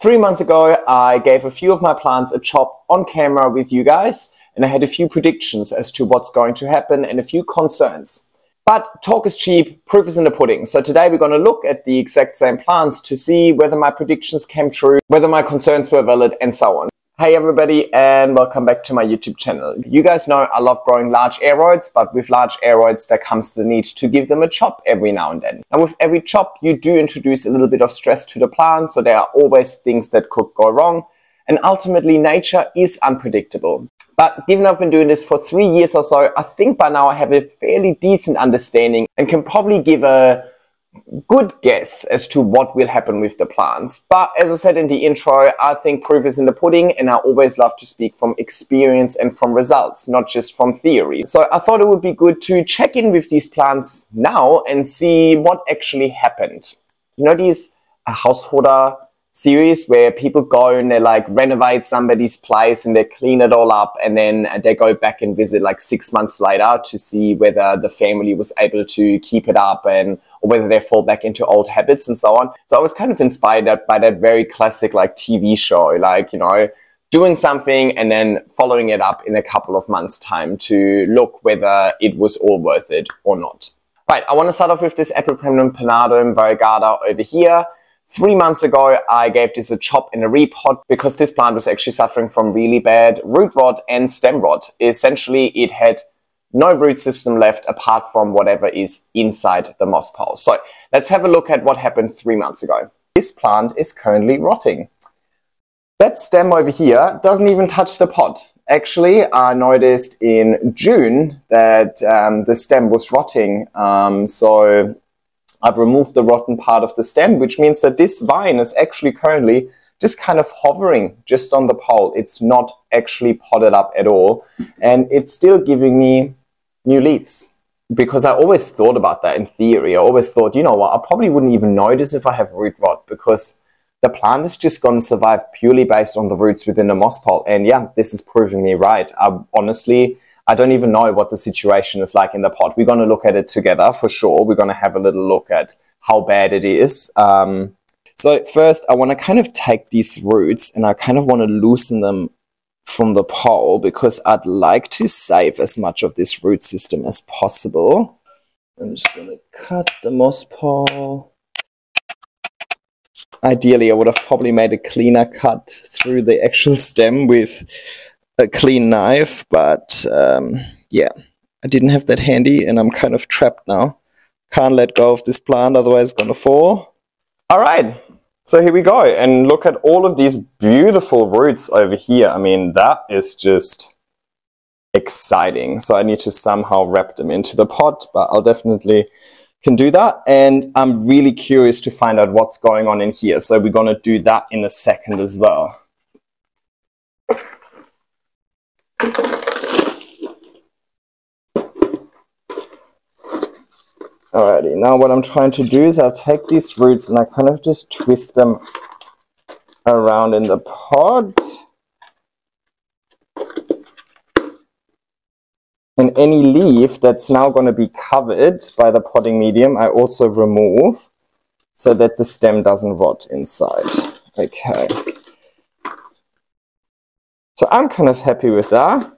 3 months ago, I gave a few of my plants a chop on camera with you guys, and I had a few predictions as to what's going to happen and a few concerns. But talk is cheap, proof is in the pudding. So today we're going to look at the exact same plants to see whether my predictions came true, whether my concerns were valid, and so on. Hey everybody, and welcome back to my YouTube channel. You guys know I love growing large aroids, but with large aroids there comes the need to give them a chop every now and then. And with every chop you do introduce a little bit of stress to the plant, so there are always things that could go wrong. And ultimately nature is unpredictable. But given I've been doing this for 3 years or so, I think by now I have a fairly decent understanding and can probably give a good guess as to what will happen with the plants. But as I said in the intro, I think proof is in the pudding, and I always love to speak from experience and from results, not just from theory. So I thought it would be good to check in with these plants now and see what actually happened. You know these householder series where people go and they like renovate somebody's place and they clean it all up, and then they go back and visit like 6 months later to see whether the family was able to keep it up and or whether they fall back into old habits and so on. So I was kind of inspired by that very classic like TV show, like, you know, doing something and then following it up in a couple of months' time to look whether it was all worth it or not. Right, I want to start off with this Epipremnum pinnatum variegata over here. 3 months ago, I gave this a chop in a repot because this plant was actually suffering from really bad root rot and stem rot. Essentially, it had no root system left apart from whatever is inside the moss pole. So let's have a look at what happened 3 months ago. This plant is currently rotting. That stem over here doesn't even touch the pot. Actually, I noticed in June that the stem was rotting, so I've removed the rotten part of the stem, which means that this vine is actually currently just kind of hovering just on the pole. It's not actually potted up at all, and it's still giving me new leaves, because I always thought about that in theory. I always thought, you know what, I probably wouldn't even notice if I have root rot, because the plant is just going to survive purely based on the roots within the moss pole. And yeah, this is proving me right. I don't even know what the situation is like in the pot. We're going to look at it together for sure. We're going to have a little look at how bad it is. So first, I want to kind of take these roots and I kind of want to loosen them from the pole, because I'd like to save as much of this root system as possible. I'm just going to cut the moss pole. Ideally, I would have probably made a cleaner cut through the actual stem with a clean knife, but yeah, I didn't have that handy and I'm kind of trapped now. Can't let go of this plant, otherwise it's gonna fall. All right, so here we go, and look at all of these beautiful roots over here. I mean, that is just exciting. So I need to somehow wrap them into the pot, but I'll definitely can do that, and I'm really curious to find out what's going on in here, so we're gonna do that in a second as well. Alrighty, now what I'm trying to do is I'll take these roots and I kind of just twist them around in the pot. And any leaf that's now going to be covered by the potting medium, I also remove so that the stem doesn't rot inside. Okay. So I'm kind of happy with that.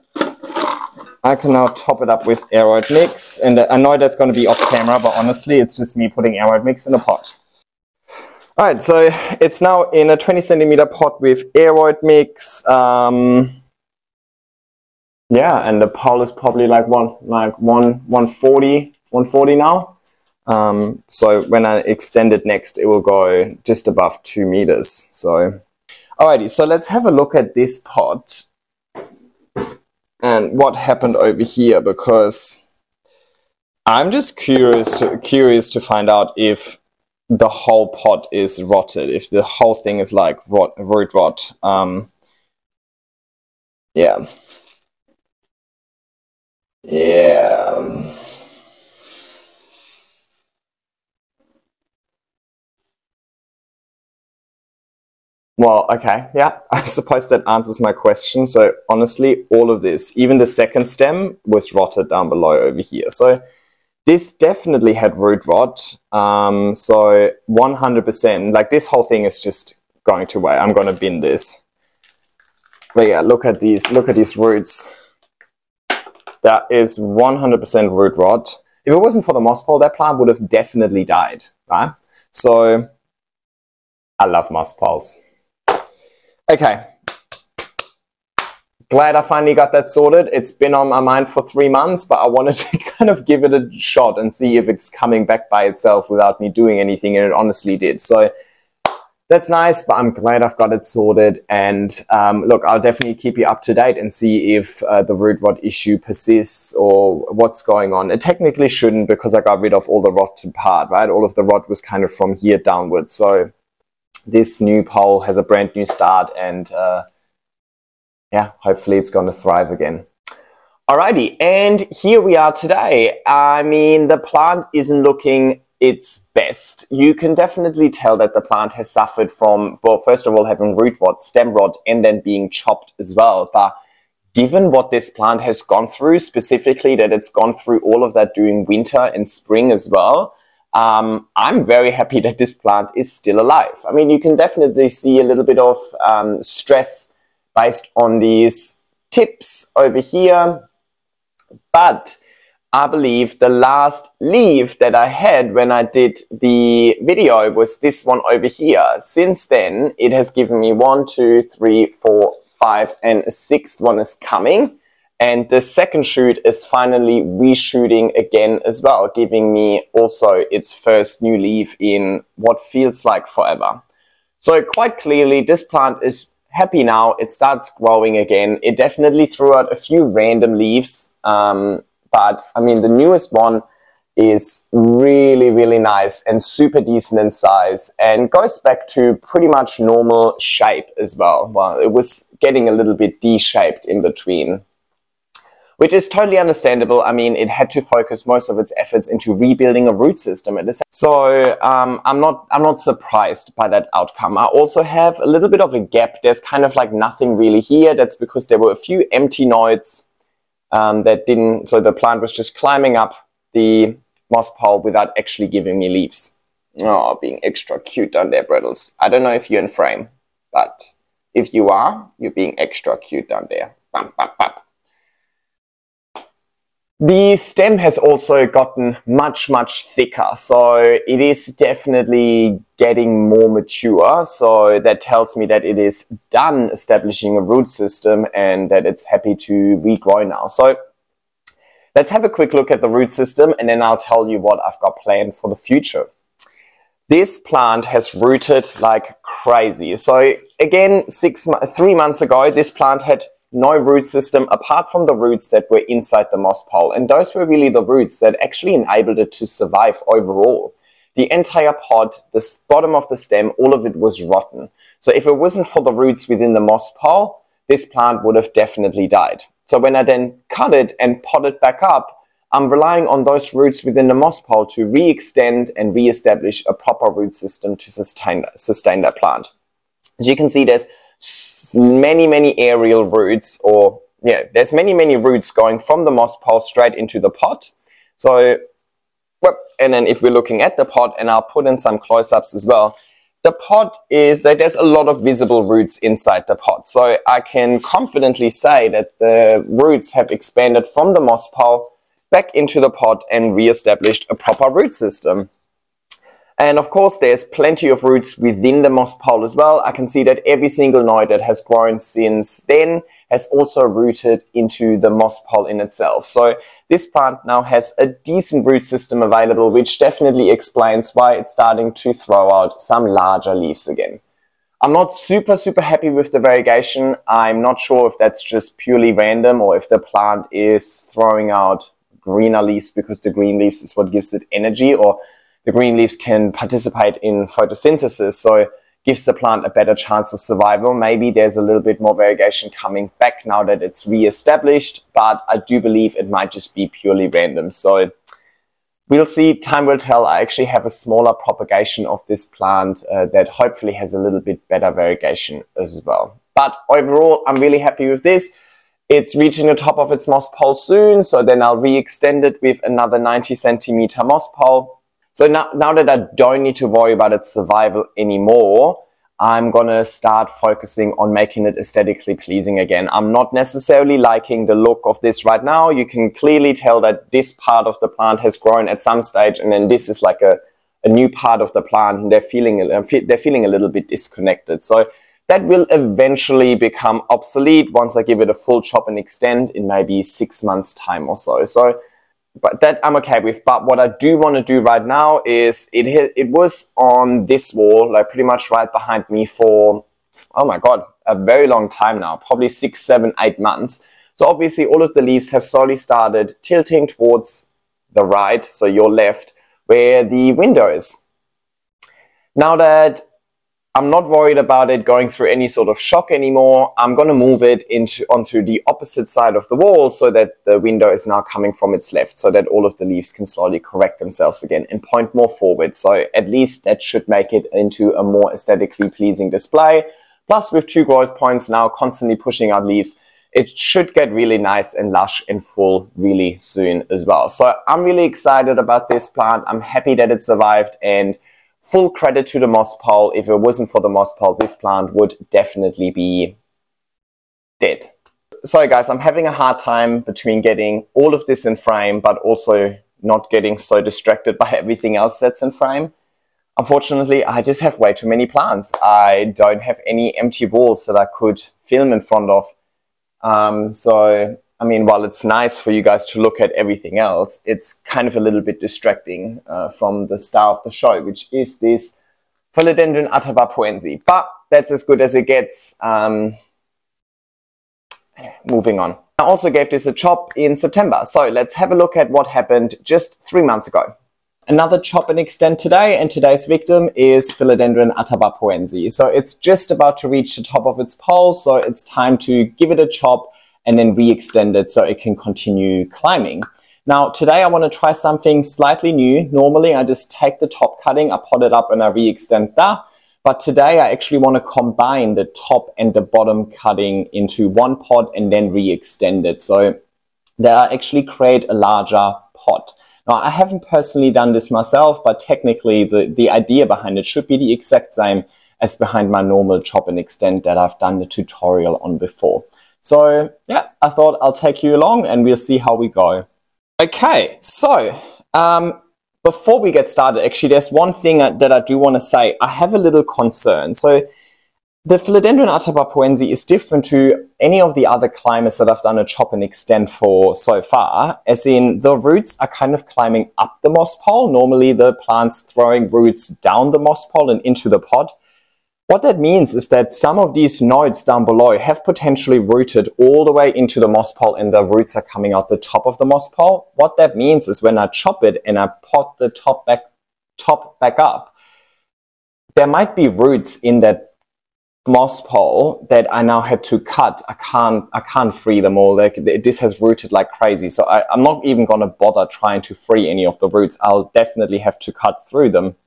I can now top it up with Aroid Mix, and I know that's going to be off camera, but honestly it's just me putting Aroid Mix in a pot. Alright, so it's now in a 20 cm pot with Aroid Mix. Yeah, and the pole is probably like 140 now. So when I extend it next, it will go just above 2 meters. So alrighty, so let's have a look at this pot and what happened over here, because I'm just curious to find out if the whole pot is rotted, if the whole thing is like root rot. Yeah. Well, okay, yeah, I suppose that answers my question. So honestly, all of this, even the second stem was rotted down below over here. So this definitely had root rot. So 100%, like this whole thing is just going to weigh. I'm going to bin this. But yeah, look at these roots. That is 100% root rot. If it wasn't for the moss pole, that plant would have definitely died, right? So I love moss poles. Okay. Glad I finally got that sorted. It's been on my mind for 3 months, but I wanted to kind of give it a shot and see if it's coming back by itself without me doing anything, and it honestly did. So that's nice, but I'm glad I've got it sorted. And look, I'll definitely keep you up to date and see if the root rot issue persists or what's going on. It technically shouldn't, because I got rid of all the rotten part, right? All of the rot was kind of from here downwards. So this new pole has a brand new start, and yeah, hopefully it's going to thrive again. Alrighty, and here we are today. I mean, the plant isn't looking its best. You can definitely tell that the plant has suffered from, well, first of all, having root rot, stem rot, and then being chopped as well. But given what this plant has gone through, specifically that it's gone through all of that during winter and spring as well, I'm very happy that this plant is still alive. I mean, you can definitely see a little bit of stress based on these tips over here, but I believe the last leaf that I had when I did the video was this one over here. Since then, it has given me 1, 2, 3, 4, 5, and a sixth one is coming. And the second shoot is finally reshooting again as well, giving me also its first new leaf in what feels like forever. So quite clearly, this plant is happy now. It starts growing again. It definitely threw out a few random leaves, but I mean, the newest one is really, really nice and super decent in size and goes back to pretty much normal shape as well. Well, it was getting a little bit D-shaped in between, which is totally understandable. I mean, it had to focus most of its efforts into rebuilding a root system. So I'm not surprised by that outcome. I also have a little bit of a gap. There's kind of like nothing really here. That's because there were a few empty nodes that didn't, so the plant was just climbing up the moss pole without actually giving me leaves. Oh, being extra cute down there, Brittles. I don't know if you're in frame, but if you are, you're being extra cute down there. Bump, bump, bump. The stem has also gotten much, much thicker, so it is definitely getting more mature. So that tells me that it is done establishing a root system and that it's happy to regrow now. So let's have a quick look at the root system, and then I'll tell you what I've got planned for the future. This plant has rooted like crazy. So again, 3 months ago, this plant had no root system apart from the roots that were inside the moss pole, and those were really the roots that actually enabled it to survive overall. The entire pod, the bottom of the stem, all of it was rotten. So if it wasn't for the roots within the moss pole, this plant would have definitely died. So when I then cut it and pot it back up, I'm relying on those roots within the moss pole to re-extend and re-establish a proper root system to sustain that plant. As you can see, there's many aerial roots, or yeah, there's many roots going from the moss pole straight into the pot. So, and then if we're looking at the pot, and I'll put in some close-ups as well, the pot is that there's a lot of visible roots inside the pot. So I can confidently say that the roots have expanded from the moss pole back into the pot and re-established a proper root system. And of course, there's plenty of roots within the moss pole as well. I can see that every single node that has grown since then has also rooted into the moss pole in itself. So this plant now has a decent root system available, which definitely explains why it's starting to throw out some larger leaves again. I'm not super happy with the variegation. I'm not sure if that's just purely random or if the plant is throwing out greener leaves because the green leaves is what gives it energy, or the green leaves can participate in photosynthesis, so gives the plant a better chance of survival. Maybe there's a little bit more variegation coming back now that it's re-established, but I do believe it might just be purely random. So we'll see, time will tell. I actually have a smaller propagation of this plant that hopefully has a little bit better variegation as well. But overall, I'm really happy with this. It's reaching the top of its moss pole soon, so then I'll re-extend it with another 90-centimeter moss pole. So now that I don't need to worry about its survival anymore, I'm gonna start focusing on making it aesthetically pleasing again. I'm not necessarily liking the look of this right now. You can clearly tell that this part of the plant has grown at some stage, and then this is like a new part of the plant, and they're feeling a little bit disconnected. So that will eventually become obsolete once I give it a full chop and extend in maybe 6 months time or so. So, but that I'm okay with. But what I do want to do right now is it was on this wall, like pretty much right behind me for, oh my God, a very long time now, probably 6, 7, 8 months. So obviously all of the leaves have slowly started tilting towards the right, so your left, where the window is. Now that I'm not worried about it going through any sort of shock anymore, I'm going to move it onto the opposite side of the wall so that the window is now coming from its left, so that all of the leaves can slowly correct themselves again and point more forward. So at least that should make it into a more aesthetically pleasing display. Plus with 2 growth points now constantly pushing out leaves, it should get really nice and lush and full really soon as well. So I'm really excited about this plant. I'm happy that it survived, and full credit to the moss pole. If it wasn't for the moss pole, this plant would definitely be dead. Sorry guys, I'm having a hard time between getting all of this in frame, but also not getting so distracted by everything else that's in frame. Unfortunately, I just have way too many plants. I don't have any empty walls that I could film in front of. So, I mean, while it's nice for you guys to look at everything else, it's kind of a little bit distracting from the star of the show, which is this Philodendron atabapoense. But that's as good as it gets. Moving on. I also gave this a chop in September. So let's have a look at what happened just 3 months ago. Another chop and extend today, and today's victim is Philodendron atabapoense. So it's just about to reach the top of its pole, so it's time to give it a chop and then re-extend it so it can continue climbing. Now today I want to try something slightly new. Normally I just take the top cutting, I pot it up and I re-extend that. But today I actually want to combine the top and the bottom cutting into one pot and then re-extend it. So that I actually create a larger pot. Now, I haven't personally done this myself, but technically the idea behind it should be the exact same as behind my normal chop and extend that I've done the tutorial on before. So yeah, I thought I'll take you along and we'll see how we go. Okay, so before we get started, actually, there's one thing that I do want to say. I have a little concern. So the Philodendron atabapoense is different to any of the other climbers that I've done a chop and extend for so far, as in the roots are kind of climbing up the moss pole. Normally the plant's throwing roots down the moss pole and into the pot. What that means is that some of these nodes down below have potentially rooted all the way into the moss pole and the roots are coming out the top of the moss pole. What that means is when I chop it and I pot the top back up, there might be roots in that moss pole that I now had to cut. I can't free them all. Like, this has rooted like crazy, so I'm not even gonna bother trying to free any of the roots. I'll definitely have to cut through them,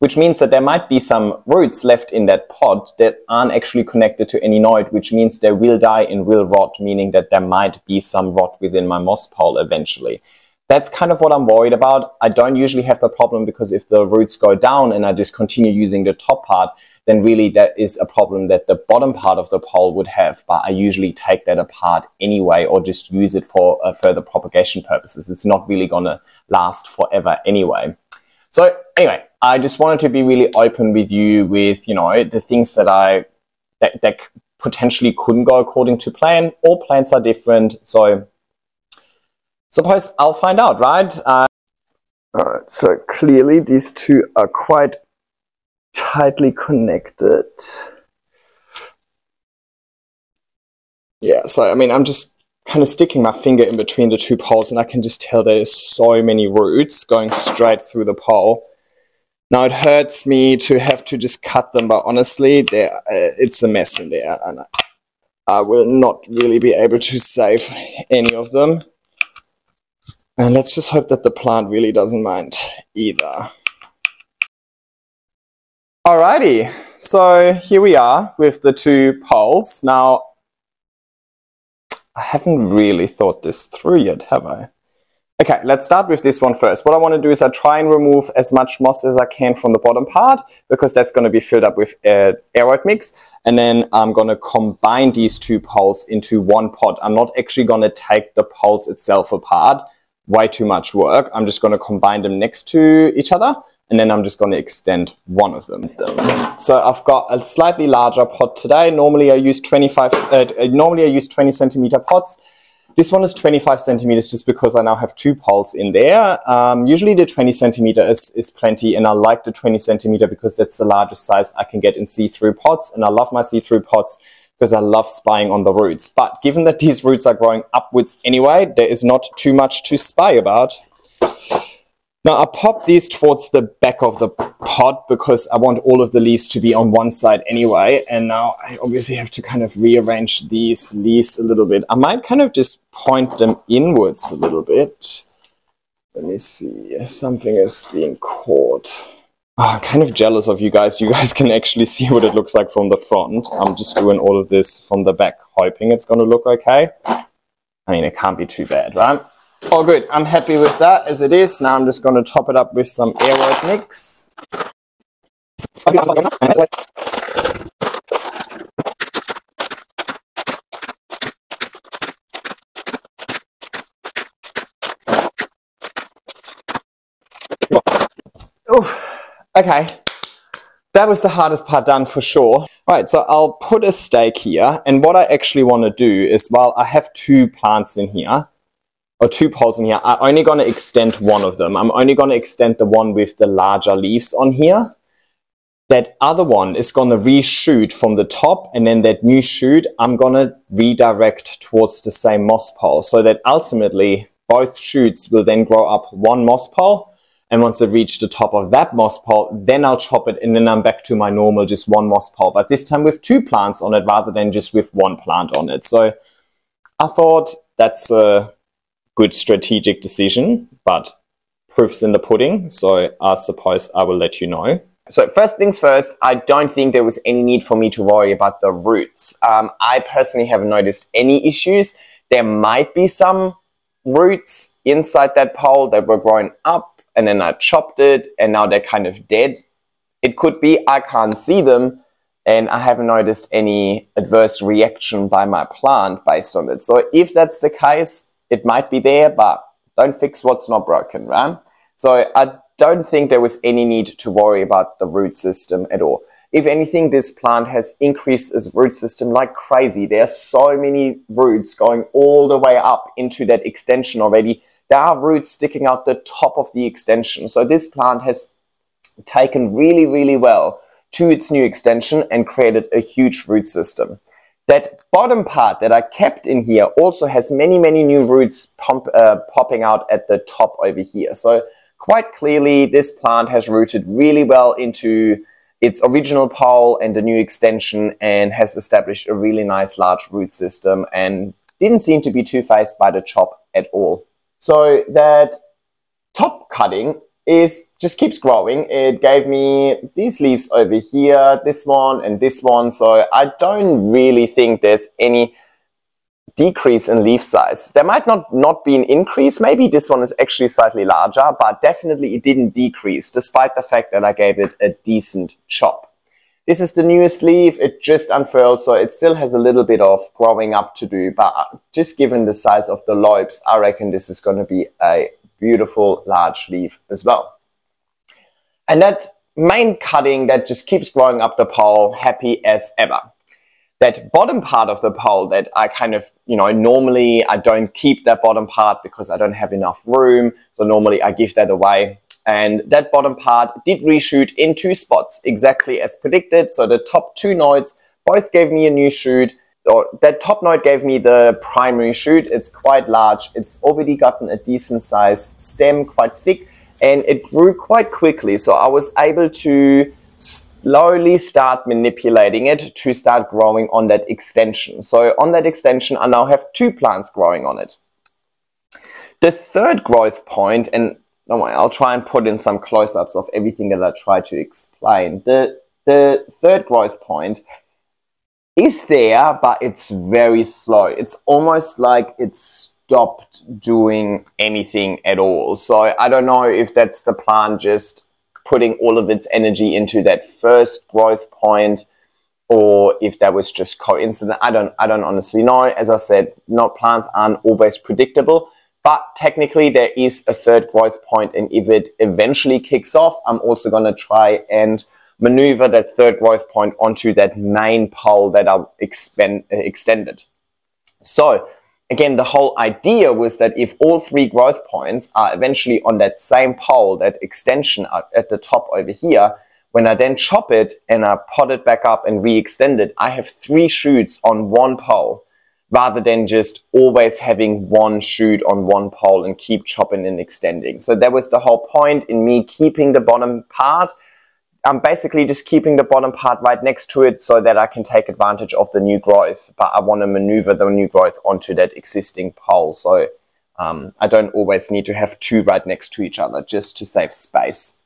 which means that there might be some roots left in that pot that aren't actually connected to any node, which means they will die and will rot, meaning that there might be some rot within my moss pole eventually. That's kind of what I'm worried about. I don't usually have the problem because if the roots go down and I just continue using the top part, then really that is a problem that the bottom part of the pole would have. But I usually take that apart anyway or just use it for further propagation purposes. It's not really gonna last forever anyway. So anyway, I just wanted to be really open with you with, you know, the things that that potentially couldn't go according to plan. All plants are different, so suppose I'll find out, right? All right, so clearly these two are quite tightly connected. Yeah, so I mean, I'm just kind of sticking my finger in between the two poles and I can just tell there's so many roots going straight through the pole. Now it hurts me to have to just cut them, but honestly, it's a mess in there and I will not really be able to save any of them. And let's just hope that the plant really doesn't mind either. Alrighty, so here we are with the two poles. Now, I haven't really thought this through yet, have I? Okay, let's start with this one first. What I want to do is I try and remove as much moss as I can from the bottom part, because that's going to be filled up with aroid mix. And then I'm going to combine these two poles into one pot. I'm not actually going to take the poles itself apart. Way too much work. I'm just going to combine them next to each other, and then I'm just going to extend one of them. So I've got a slightly larger pot today. Normally I use 20 centimeter pots. This one is 25 centimeters just because I now have two poles in there. Usually the 20 centimeter is plenty, and I like the 20 centimeter because that's the largest size I can get in see-through pots, and I love my see-through pots because I love spying on the roots. But given that these roots are growing upwards anyway, there is not too much to spy about. Now I pop these towards the back of the pot because I want all of the leaves to be on one side anyway. And now I obviously have to kind of rearrange these leaves a little bit. I might kind of just point them inwards a little bit. Let me see, something is being caught. Oh, I'm kind of jealous of you guys. You guys can actually see what it looks like from the front. I'm just doing all of this from the back, hoping it's going to look okay. I mean, it can't be too bad, right? Oh good, I'm happy with that as it is. Now I'm just going to top it up with some aroid mix. Oh, okay, that was the hardest part done for sure. Right, so I'll put a stake here, and what I actually want to do is, well, I have two plants in here. Or two poles in here. I'm only going to extend one of them. I'm only going to extend the one with the larger leaves on here. That other one is going to reshoot from the top, and then that new shoot I'm going to redirect towards the same moss pole, so that ultimately both shoots will then grow up one moss pole, and once I reach the top of that moss pole, then I'll chop it, and then I'm back to my normal just one moss pole, but this time with two plants on it rather than just with one plant on it. So I thought that's a good strategic decision, but proof's in the pudding, so I suppose I will let you know. So first things first, I don't think there was any need for me to worry about the roots. I personally haven't noticed any issues. There might be some roots inside that pole that were growing up, and then I chopped it, and now they're kind of dead. It could be, I can't see them, and I haven't noticed any adverse reaction by my plant based on it. So if that's the case, it might be there, but don't fix what's not broken, right? So I don't think there was any need to worry about the root system at all. If anything, this plant has increased its root system like crazy. There are so many roots going all the way up into that extension already. There are roots sticking out the top of the extension. So this plant has taken really, really well to its new extension and created a huge root system. That bottom part that I kept in here also has many, many new roots popping out at the top over here. So quite clearly, this plant has rooted really well into its original pole and the new extension, and has established a really nice large root system, and didn't seem to be too fazed by the chop at all. So that top cutting just keeps growing. It gave me these leaves over here, this one and this one, so I don't really think there's any decrease in leaf size. There might not be an increase, maybe this one is actually slightly larger, but definitely it didn't decrease, despite the fact that I gave it a decent chop. This is the newest leaf, it just unfurled, so it still has a little bit of growing up to do, but just given the size of the lobes, I reckon this is going to be a beautiful large leaf as well. And that main cutting that just keeps growing up the pole, happy as ever. That bottom part of the pole that I kind of, you know, normally I don't keep that bottom part because I don't have enough room, so normally I give that away. And that bottom part did reshoot in two spots exactly as predicted, so the top two nodes both gave me a new shoot. That top node gave me the primary shoot. It's quite large. It's already gotten a decent sized stem, quite thick, and it grew quite quickly. So I was able to slowly start manipulating it to start growing on that extension. So on that extension, I now have two plants growing on it. The third growth point, and don't worry, I'll try and put in some close-ups of everything that I try to explain. The third growth point is there, but it's very slow. It's almost like it's stopped doing anything at all. So I don't know if that's the plant just putting all of its energy into that first growth point, or if that was just coincident. I don't honestly know. As I said, plants aren't always predictable, but technically there is a third growth point, and if it eventually kicks off, I'm also going to try and maneuver that third growth point onto that main pole that I've extended. So again, the whole idea was that if all three growth points are eventually on that same pole, that extension at the top over here, when I then chop it and I pot it back up and re-extend it, I have three shoots on one pole, rather than just always having one shoot on one pole and keep chopping and extending. So that was the whole point in me keeping the bottom part. I'm basically just keeping the bottom part right next to it so that I can take advantage of the new growth, but I want to maneuver the new growth onto that existing pole. So I don't always need to have two right next to each other, just to save space.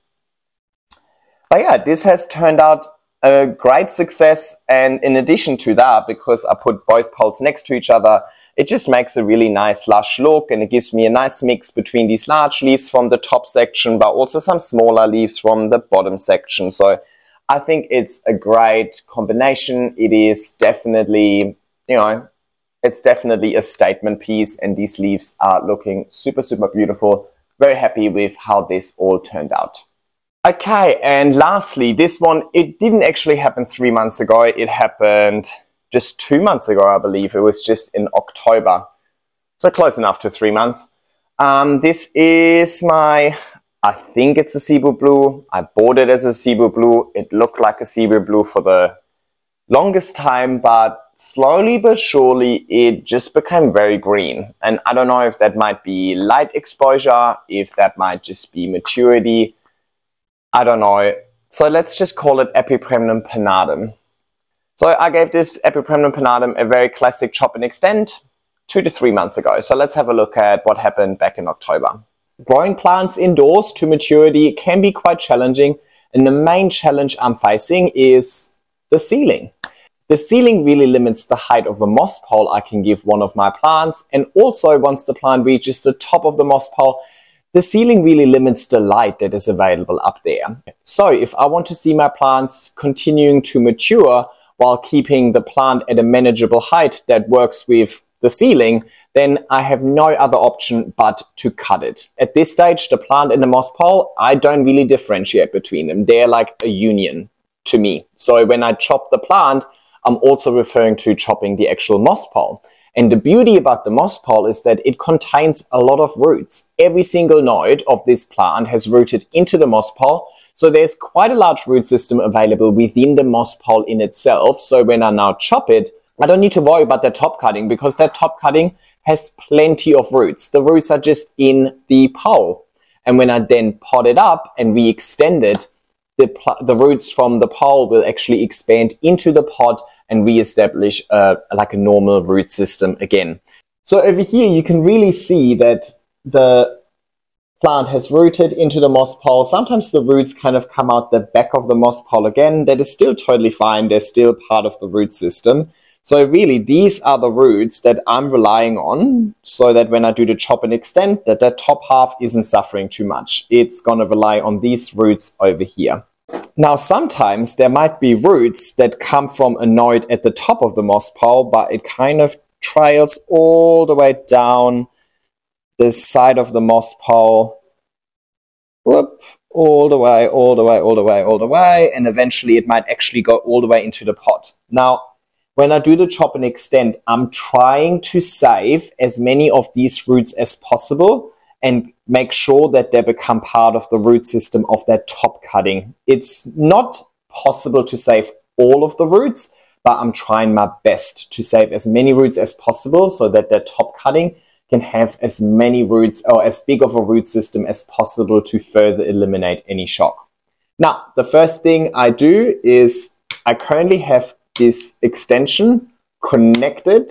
But yeah, this has turned out a great success. And in addition to that, because I put both poles next to each other, it just makes a really nice lush look, and it gives me a nice mix between these large leaves from the top section, but also some smaller leaves from the bottom section. So I think it's a great combination. It is definitely, you know, it's definitely a statement piece, and these leaves are looking super, super beautiful. Very happy with how this all turned out. Okay, and lastly, this one, it didn't actually happen 3 months ago. It happened just 2 months ago, I believe. It was just in October. So close enough to 3 months. This is my, I think it's a Cebu Blue. I bought it as a Cebu Blue. It looked like a Cebu Blue for the longest time, but slowly but surely it just became very green. And I don't know if that might be light exposure, if that might just be maturity. I don't know. So let's just call it Epipremnum pinnatum. So I gave this Epipremnum pinnatum a very classic chop and extend 2 to 3 months ago. So let's have a look at what happened back in October. Growing plants indoors to maturity can be quite challenging, and the main challenge I'm facing is the ceiling. The ceiling really limits the height of a moss pole I can give one of my plants, and also once the plant reaches the top of the moss pole, the ceiling really limits the light that is available up there. So if I want to see my plants continuing to mature while keeping the plant at a manageable height that works with the ceiling, then I have no other option but to cut it. At this stage, the plant and the moss pole, I don't really differentiate between them. They're like a union to me. So when I chop the plant, I'm also referring to chopping the actual moss pole. And the beauty about the moss pole is that it contains a lot of roots. Every single node of this plant has rooted into the moss pole, so there's quite a large root system available within the moss pole in itself. So when I now chop it, I don't need to worry about the top cutting, because that top cutting has plenty of roots. The roots are just in the pole. And when I then pot it up and re-extend it, the roots from the pole will actually expand into the pot and re-establish like a normal root system again. So over here you can really see that the plant has rooted into the moss pole. Sometimes the roots kind of come out the back of the moss pole again. That is still totally fine. They're still part of the root system. So really these are the roots that I'm relying on, so that when I do the chop and extend, that the top half isn't suffering too much. It's gonna rely on these roots over here. Now, sometimes there might be roots that come from a node at the top of the moss pole, but it kind of trails all the way down the side of the moss pole. Whoop, all the way, and eventually it might actually go all the way into the pot. Now, when I do the chop and extend, I'm trying to save as many of these roots as possible and make sure that they become part of the root system of that top cutting. It's not possible to save all of the roots, but I'm trying my best to save as many roots as possible so that that top cutting can have as many roots, or as big of a root system as possible, to further eliminate any shock. Now, the first thing I do is I currently have this extension connected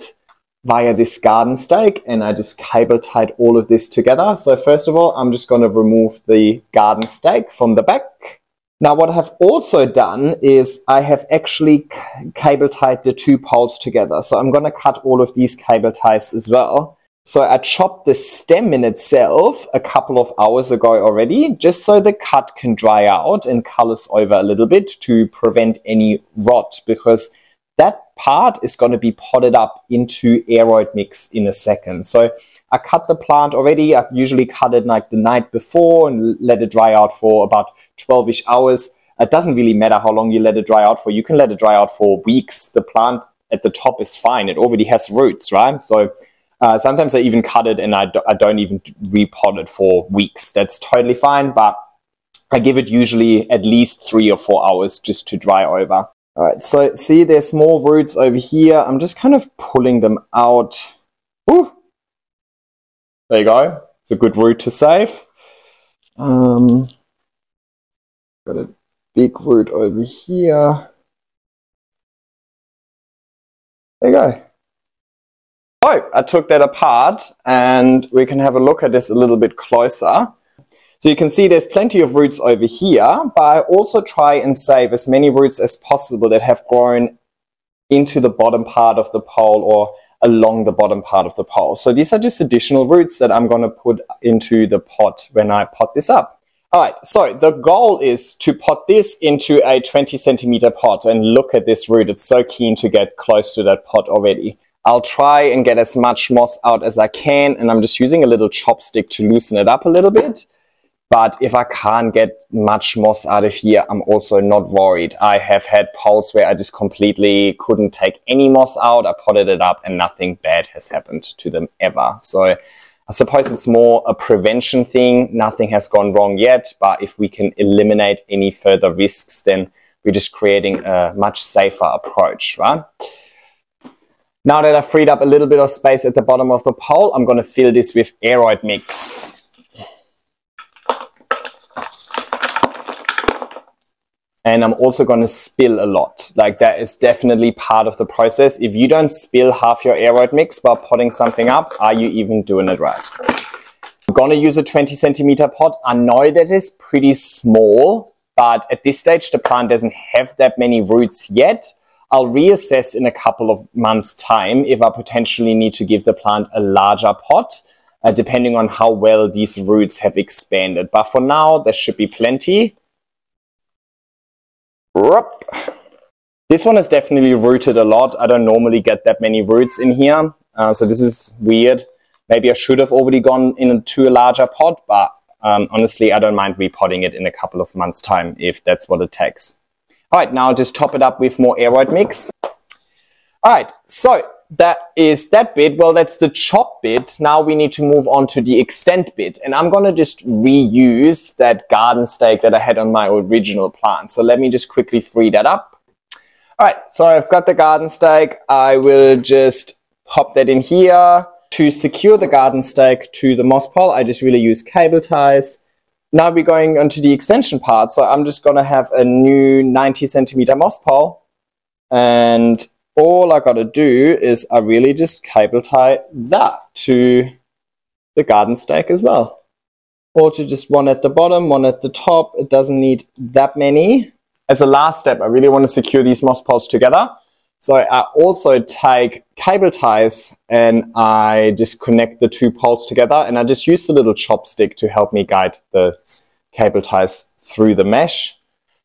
via this garden stake, and I just cable tied all of this together. So first of all, I'm just going to remove the garden stake from the back. Now what I have also done is I have actually cable tied the two poles together. So I'm going to cut all of these cable ties as well. So I chopped the stem in itself a couple of hours ago already, just so the cut can dry out and colors over a little bit to prevent any rot, because that part is going to be potted up into aroid mix in a second. So I cut the plant already. I usually cut it like the night before and let it dry out for about 12-ish hours. It doesn't really matter how long you let it dry out for. You can let it dry out for weeks. The plant at the top is fine. It already has roots, right? So sometimes I even cut it and I don't even repot it for weeks. That's totally fine, but I give it usually at least 3 or 4 hours just to dry over. All right, so see there's more roots over here. I'm just kind of pulling them out. Ooh, there you go. It's a good root to save. Got a big root over here. There you go. Oh, I took that apart and we can have a look at this a little bit closer. So you can see there's plenty of roots over here, but I also try and save as many roots as possible that have grown into the bottom part of the pole or along the bottom part of the pole. So these are just additional roots that I'm going to put into the pot when I pot this up. All right, so the goal is to pot this into a 20-centimeter pot, and look at this root. It's so keen to get close to that pot already. I'll try and get as much moss out as I can, and I'm just using a little chopstick to loosen it up a little bit. But if I can't get much moss out of here, I'm also not worried. I have had poles where I just completely couldn't take any moss out. I potted it up and nothing bad has happened to them ever. So I suppose it's more a prevention thing. Nothing has gone wrong yet, but if we can eliminate any further risks, then we're just creating a much safer approach, right? Now that I've freed up a little bit of space at the bottom of the pole, I'm going to fill this with aroid mix. And I'm also going to spill a lot. Like, that is definitely part of the process. If you don't spill half your aroid mix while potting something up, are you even doing it right? I'm going to use a 20-centimeter pot. I know that is pretty small, but at this stage, the plant doesn't have that many roots yet. I'll reassess in a couple of months' time if I potentially need to give the plant a larger pot, depending on how well these roots have expanded. But for now, there should be plenty. This one is definitely rooted a lot. I don't normally get that many roots in here, so this is weird. Maybe I should have already gone into a larger pot, but honestly, I don't mind repotting it in a couple of months' time if that's what it takes. All right, now I'll just top it up with more aroid mix. All right, so that is that bit. Well, that's the chop bit. Now we need to move on to the extent bit. And I'm going to just reuse that garden stake that I had on my original plant. So let me just quickly free that up. All right, so I've got the garden stake. I will just pop that in here. To secure the garden stake to the moss pole, I just really use cable ties. Now we're going onto the extension part, so I'm just going to have a new 90-centimeter moss pole, and all I got to do is I really just cable tie that to the garden stake as well, or to just one at the bottom, one at the top. It doesn't need that many. As a last step, I really want to secure these moss poles together, so I also take cable ties and I just connect the two poles together, and I just use the little chopstick to help me guide the cable ties through the mesh.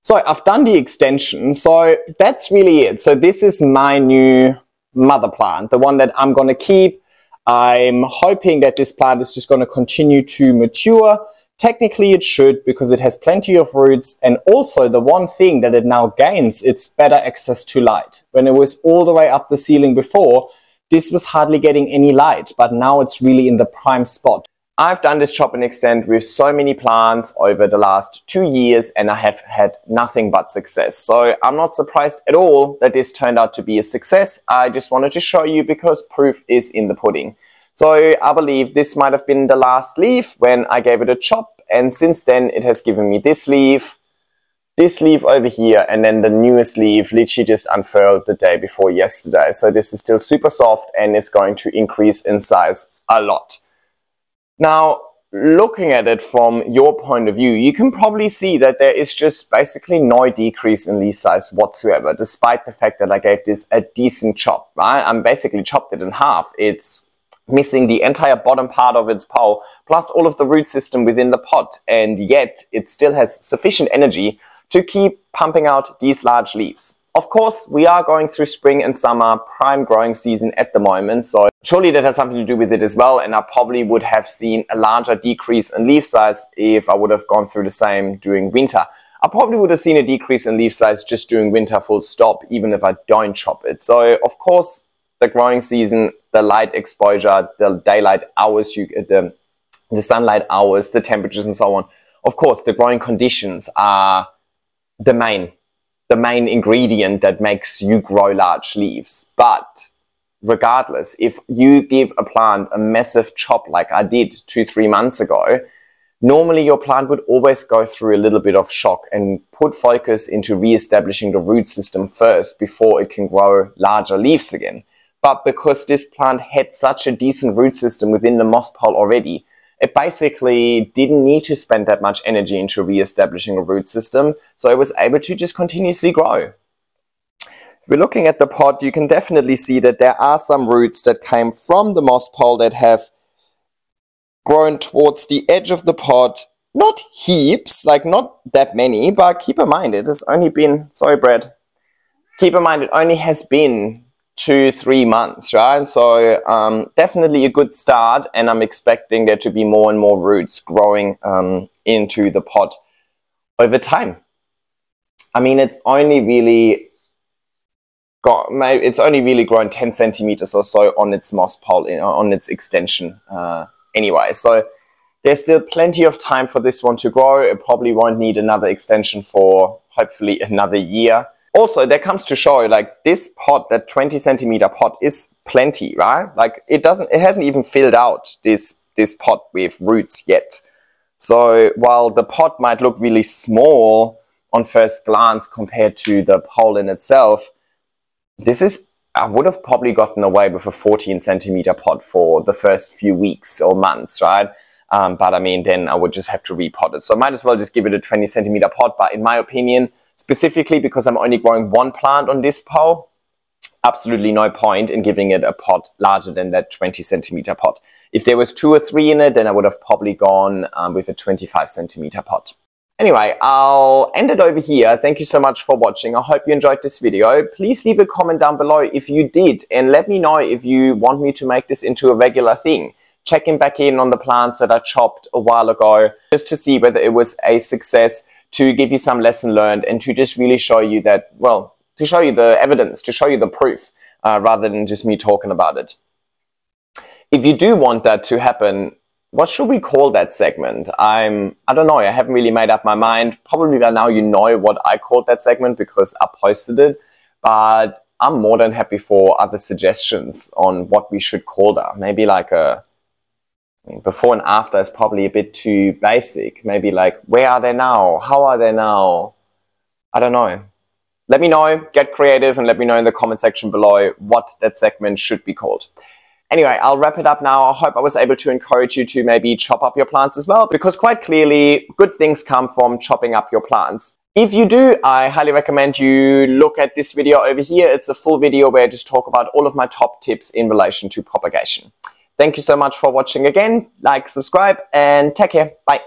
So I've done the extension, so that's really it. So this is my new mother plant, the one that I'm going to keep. I'm hoping that this plant is just going to continue to mature. Technically it should, because it has plenty of roots, and also the one thing that it now gains, it's better access to light. When it was all the way up the ceiling before, this was hardly getting any light, but now it's really in the prime spot. I've done this chop and extend with so many plants over the last 2 years, and I have had nothing but success. So I'm not surprised at all that this turned out to be a success. I just wanted to show you because proof is in the pudding. So I believe this might have been the last leaf when I gave it a chop, and since then it has given me this leaf over here, and then the newest leaf literally just unfurled the day before yesterday. So this is still super soft and is going to increase in size a lot. Now, looking at it from your point of view, you can probably see that there is just basically no decrease in leaf size whatsoever, despite the fact that I gave this a decent chop, right? I'm basically chopped it in half. It's missing the entire bottom part of its pow, plus all of the root system within the pot, and yet it still has sufficient energy to keep pumping out these large leaves. Of course, we are going through spring and summer, prime growing season at the moment, so surely that has something to do with it as well, and I probably would have seen a larger decrease in leaf size if I would have gone through the same during winter. I probably would have seen a decrease in leaf size just during winter, full stop, even if I don't chop it. So, of course, the growing season, the light exposure, the daylight hours, the sunlight hours, the temperatures and so on. Of course, the growing conditions are the main ingredient that makes you grow large leaves. But regardless, if you give a plant a massive chop like I did 2-3 months ago, normally your plant would always go through a little bit of shock and put focus into re-establishing the root system first before it can grow larger leaves again. But because this plant had such a decent root system within the moss pole already, it basically didn't need to spend that much energy into re-establishing a root system, so it was able to just continuously grow. If we're looking at the pot, you can definitely see that there are some roots that came from the moss pole that have grown towards the edge of the pot. Not heaps, like not that many, but keep in mind it has only been, sorry Brad, keep in mind it only has been 2-3 months, right? So definitely a good start, and I'm expecting there to be more and more roots growing into the pot over time. I mean, it's only really grown 10 centimeters or so on its moss pole, on its extension anyway, so there's still plenty of time for this one to grow. It probably won't need another extension for hopefully another year. Also, that comes to show, like, this pot, that 20 centimeter pot is plenty, right? Like, it hasn't even filled out this pot with roots yet. So while the pot might look really small on first glance compared to the pole in itself, I would have probably gotten away with a 14 centimeter pot for the first few weeks or months, right? But I mean, then I would just have to repot it. So I might as well just give it a 20 centimeter pot. But in my opinion, specifically because I'm only growing one plant on this pole, absolutely no point in giving it a pot larger than that 20 centimeter pot. If there was 2 or 3 in it, then I would have probably gone with a 25 centimeter pot. Anyway, I'll end it over here. Thank you so much for watching. I hope you enjoyed this video. Please leave a comment down below if you did, and let me know if you want me to make this into a regular thing. Checking back in on the plants that I chopped a while ago, just to see whether it was a success, to give you some lesson learned, and to just really show you that, well, to show you the evidence, to show you the proof, rather than just me talking about it. If you do want that to happen, what should we call that segment? I don't know, I haven't really made up my mind. Probably by now you know what I called that segment because I posted it, but I'm more than happy for other suggestions on what we should call that. Maybe like before and after is probably a bit too basic. Maybe like, where are they now? How are they now? I don't know. Let me know, get creative, and let me know in the comment section below what that segment should be called. Anyway, I'll wrap it up now. I hope I was able to encourage you to maybe chop up your plants as well, because quite clearly, good things come from chopping up your plants. If you do, I highly recommend you look at this video over here. It's a full video where I just talk about all of my top tips in relation to propagation. Thank you so much for watching again. Like, subscribe, and take care. Bye.